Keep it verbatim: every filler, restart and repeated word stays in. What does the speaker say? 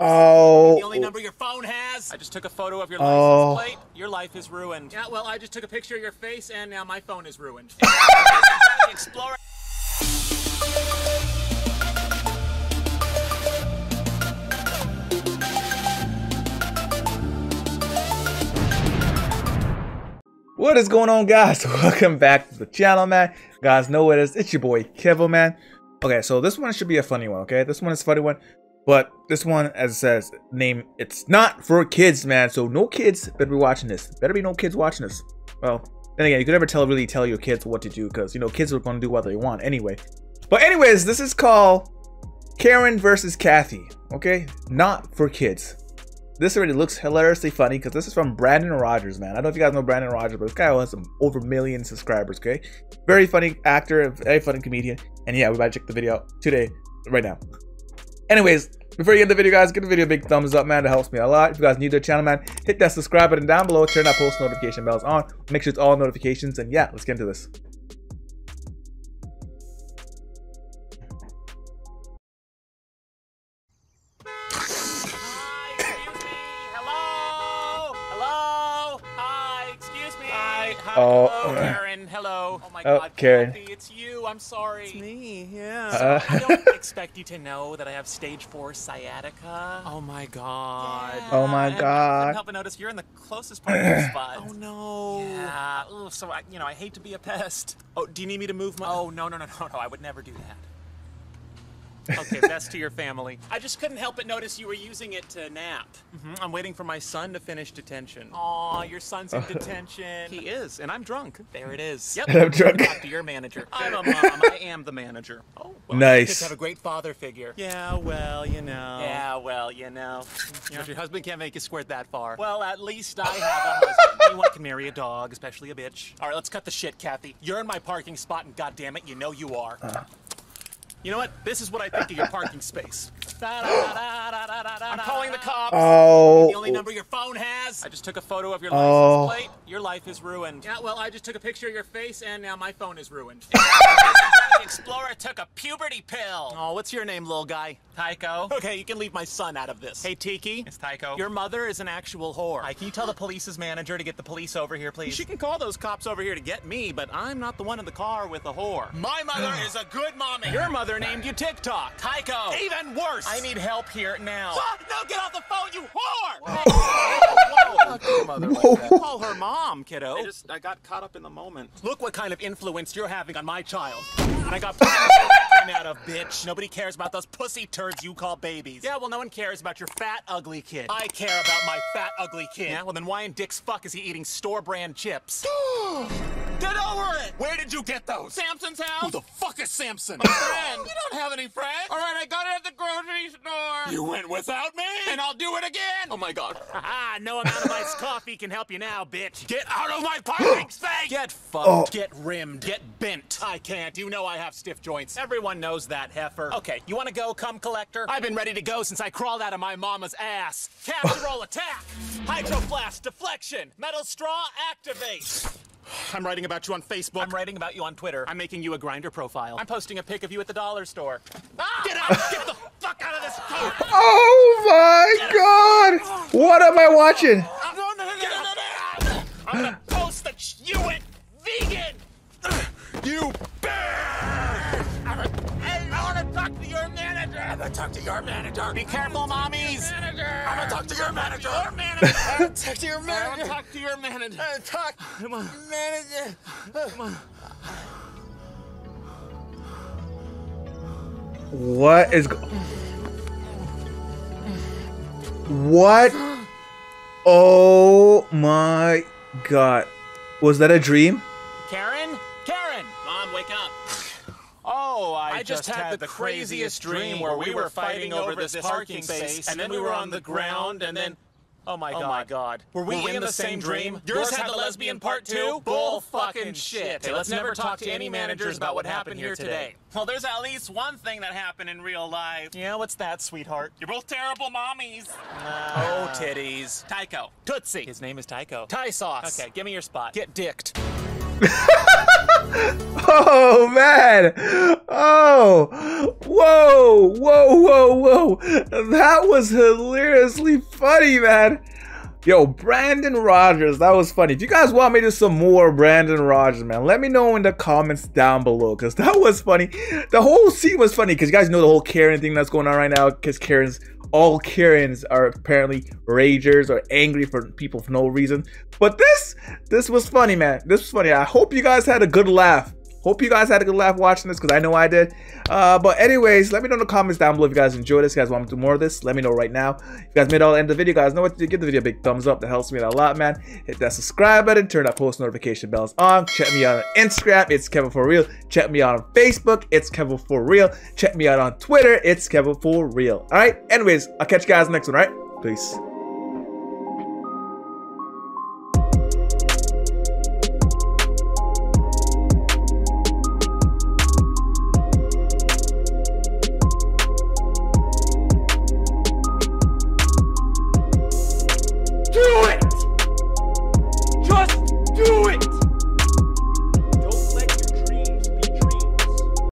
Oh. The only number your phone has. I just took a photo of your license plate. Your life is ruined. Yeah, well, I just took a picture of your face, and now my phone is ruined. Explorer. What is going on, guys? Welcome back to the channel, man. Guys, know what it is. It's your boy Kevin, man. Okay, so this one should be a funny one, okay? This one is a funny one. But this one, as it says, name, it's not for kids, man. So no kids better be watching this. Better be no kids watching this. Well, then again, you could never tell really tell your kids what to do because, you know, kids are going to do what they want anyway. But anyways, this is called Karen versus. Cathy, okay? Not for kids. This already looks hilariously funny because this is from Brandon Rogers, man. I don't know if you guys know Brandon Rogers, but this guy has some over a million subscribers, okay? Very funny actor, very funny comedian. And yeah, we're about to check the video out today, right now. Anyways, before you end the video, guys, give the video a big thumbs up, man. It helps me a lot. If you guys are new to the channel, man, hit that subscribe button down below. Turn that post notification bells on. Make sure it's all notifications. And yeah, let's get into this. Oh, hello, Karen. Hello. Oh my oh, God, Karen. Kathy, it's you. I'm sorry. It's me. Yeah. Uh, so I don't expect you to know that I have stage four sciatica. Oh my God. Yeah. Oh my God. I couldn't help but notice you're in the closest part of the spot. Oh no. Yeah. Ooh, so I, you know, I hate to be a pest. Oh, do you need me to move my? Oh no, no, no, no, no. I would never do that. Okay, best to your family. I just couldn't help but notice you were using it to nap. Mm-hmm. I'm waiting for my son to finish detention. Aw, your son's in detention. He is, and I'm drunk. There it is. Yep, I'm drunk. Talk to your manager. I'm a mom. I am the manager. Oh, well, nice. Kids have a great father figure. Yeah, well, you know. Yeah, well, you know. You know, your husband can't make you squirt that far. Well, at least I have a husband. Anyone can marry a dog, especially a bitch. All right, let's cut the shit, Kathy. You're in my parking spot, and goddamn it, you know you are. Uh-huh. You know what? This is what I think of your parking space. I'm calling the cops. Oh. The only number your phone has. I just took a photo of your license oh. plate. Your life is ruined. Yeah, well, I just took a picture of your face, and now my phone is ruined. Explorer took a puberty pill. Oh, what's your name, little guy? Tycho. Okay, you can leave my son out of this. Hey, Tiki. It's Tycho. Your mother is an actual whore. Hi, can you tell the police's manager to get the police over here, please? She can call those cops over here to get me, but I'm not the one in the car with the whore. My mother is a good mommy. Your mother named you TikTok. Tycho. Even worse. I need help here now. What? No, get off the phone, you whore! Whoa. Whoa. Whoa. Your mother Whoa. Like that. Call her mom, kiddo. I just, I got caught up in the moment. Look what kind of influence you're having on my child. And I got out of, bitch. Nobody cares about those pussy turds you call babies. Yeah, well, no one cares about your fat, ugly kid. I care about my fat, ugly kid. Yeah, well, then why in Dick's fuck is he eating store-brand chips? Get over it! Where did you get those? Samson's house? Who the fuck is Samson? My friend. You don't have any friends. All right, I got it at the grocery store. You went without me? And I'll do it again. Oh, my God. Ah, no amount of iced coffee can help you now, bitch. Get out of my parking space! Get fucked. Oh. Get rimmed. Get bent. I can't. You know I have stiff joints. Everyone knows that, heifer. Okay, you want to go, cum collector? I've been ready to go since I crawled out of my mama's ass. Casserole attack. Hydroflask deflection. Metal straw activate. I'm writing about you on Facebook. I'm writing about you on Twitter. I'm making you a Grindr profile. I'm posting a pic of you at the dollar store. Ah! Get out! Get the fuck out of this car! Oh my God! What am I watching? I'm gonna post that you went vegan! You bear! I wanna talk to your manager! I'm gonna talk to your manager! Be careful, mommies! I'm gonna talk to your manager! I'm gonna talk to your manager! I'm gonna talk to your manager! I'm gonna talk to your manager! Come on. What is go- What? Oh my God. Was that a dream? Karen? Karen! Mom, wake up! Oh, I, I just, just had, had the, the craziest, craziest dream where we were fighting over this parking space, and then we were on the ground, and then... Oh my God. Oh my God. Were we, were we in the same dream? Yours had the lesbian part too? Bull fucking shit. Okay, let's never talk to any managers about what happened here today. Well, there's at least one thing that happened in real life. Yeah, what's that, sweetheart? You're both terrible mommies. Uh, oh, titties. Tycho. Tootsie. His name is Tycho. Thai sauce. Okay, give me your spot. Get dicked. Oh man, Oh, whoa, whoa, whoa, whoa. That was hilariously funny, man. Yo, Brandon Rogers, that was funny. If you guys want me to do some more Brandon Rogers, man, let me know in the comments down below, because that was funny. The whole scene was funny, because you guys know the whole Karen thing that's going on right now, because Karen's, all Karens are apparently ragers or angry for people for no reason. But this, this was funny, man. This was funny. I hope you guys had a good laugh. Hope you guys had a good laugh watching this, because I know I did. Uh, but anyways, let me know in the comments down below if you guys enjoyed this. If you guys want me to do more of this, let me know right now. If you guys made it all the end of the video, guys, know what to do. Give the video a big thumbs up. That helps me out a lot, man. Hit that subscribe button. Turn that post notification bells on. Check me out on Instagram. It's Kevin for Real. Check me out on Facebook. It's Kevin for Real. Check me out on Twitter. It's Kevin for Real. All right? Anyways, I'll catch you guys next one, all right? Peace.